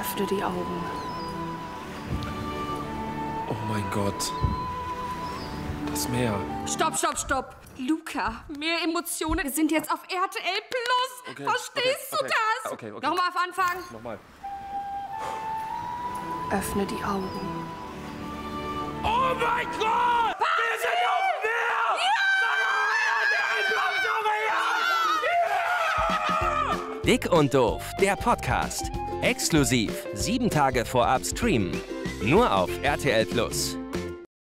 Öffne die Augen. Oh mein Gott. Das Meer. Stopp, stopp, stopp. Luca, mehr Emotionen. Wir sind jetzt auf RTL Plus. Okay, verstehst du das? Okay. Nochmal auf Anfang. Nochmal. Öffne die Augen. Oh mein Gott! Wir sind auf dem Meer! Ja! Sag auf RTL Plus, ja! Dick und Doof, der Podcast. Exklusiv 7 Tage vorab streamen. Nur auf RTL Plus.